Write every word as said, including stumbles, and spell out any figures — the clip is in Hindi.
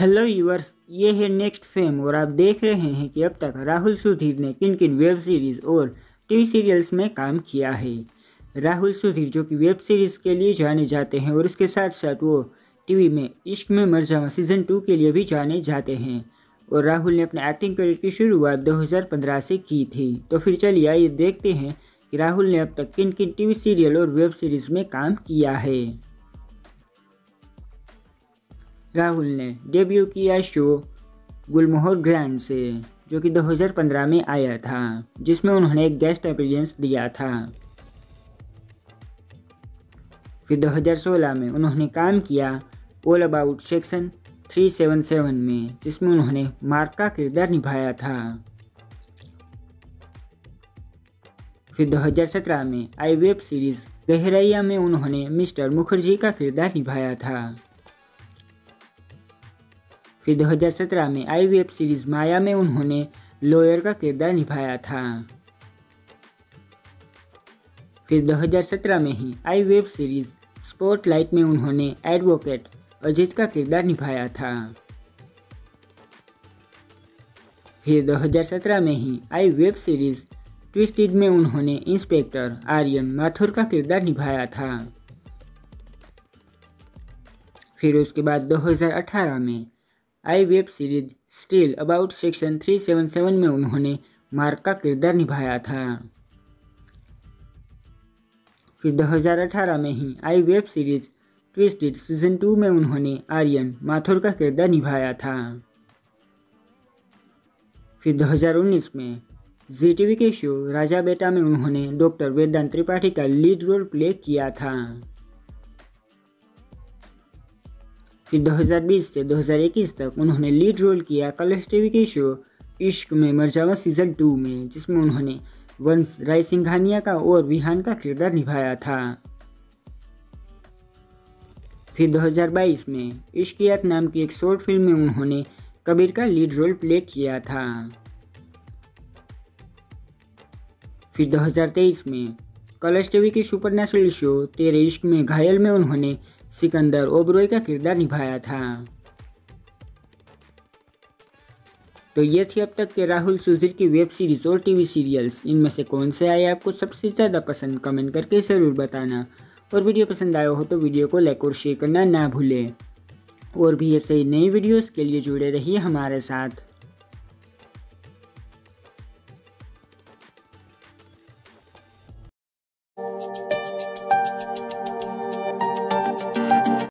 हेलो व्यूअर्स, ये है नेक्स्ट फेम और आप देख रहे हैं कि अब तक राहुल सुधीर ने किन किन वेब सीरीज़ और टीवी सीरियल्स में काम किया है। राहुल सुधीर जो कि वेब सीरीज़ के लिए जाने जाते हैं और उसके साथ साथ वो टीवी में इश्क में मरजावा सीज़न टू के लिए भी जाने जाते हैं और राहुल ने अपने एक्टिंग करियर की शुरुआत दो हज़ार पंद्रह से की थी। तो फिर चलिए आइए देखते हैं कि राहुल ने अब तक किन किन टीवी सीरियल और वेब सीरीज़ में काम किया है। राहुल ने डेब्यू किया शो गुलमोहर ग्रैंड से जो कि दो हज़ार पंद्रह में आया था, जिसमें उन्होंने एक गेस्ट अपीयरेंस दिया था। फिर दो हज़ार सोलह में उन्होंने काम किया ऑल अबाउट सेक्शन तीन सौ सतहत्तर में, जिसमें उन्होंने मार्क का किरदार निभाया था। फिर दो हज़ार सत्रह में आई वेब सीरीज़ गहरैया में उन्होंने मिस्टर मुखर्जी का किरदार निभाया था। फिर दो हज़ार सत्रह में आई वेब सीरीज़ माया में उन्होंने लॉयर का किरदार निभाया था। फिर दो हज़ार सत्रह में ही आई वेब सीरीज़ स्पॉटलाइट में उन्होंने एडवोकेट अजीत का किरदार निभाया था। फिर दो हज़ार सत्रह में ही आई वेब सीरीज़ ट्विस्टेड में उन्होंने इंस्पेक्टर आर्यन माथुर का किरदार निभाया था। फिर उसके बाद दो हज़ार अठारह में आई web series still about section तीन सौ सतहत्तर में उन्होंने मार्क का किरदार निभाया था। फिर दो हज़ार अठारह में ही आई web series twisted season two में उन्होंने आर्यन माथुर का किरदार निभाया था। फिर दो हज़ार उन्नीस में जी टी वी के शो राजा बेटा में उन्होंने डॉक्टर वेदांत त्रिपाठी का लीड रोल प्ले किया था। फिर दो हज़ार बीस से दो हज़ार इक्कीस तक उन्होंने लीड रोल किया कलर्स टीवी के show Ishq Mein Marjaavaan season two में, जिसमें उन्होंने वंश रायसिंघानिया का और विहान का किरदार निभाया था। फिर दो हज़ार बाईस में इश्कियत नाम की एक शॉर्ट फिल्म में उन्होंने कबीर का लीड रोल प्ले किया था। फिर दो हज़ार तेईस में कलर्स टीवी के supernatural show Tere Ishq में घायल में उन्होंने सिकंदर ओबरॉय का किरदार निभाया था। तो ये थी अब तक के राहुल सुधीर की वेब सीरीज़ और टीवी सीरियल्स। इनमें से कौन से आए आपको सबसे ज़्यादा पसंद, कमेंट करके ज़रूर बताना। और वीडियो पसंद आया हो तो वीडियो को लाइक और शेयर करना ना भूलें। और भी ऐसे ही नई वीडियोस के लिए जुड़े रहिए हमारे साथ।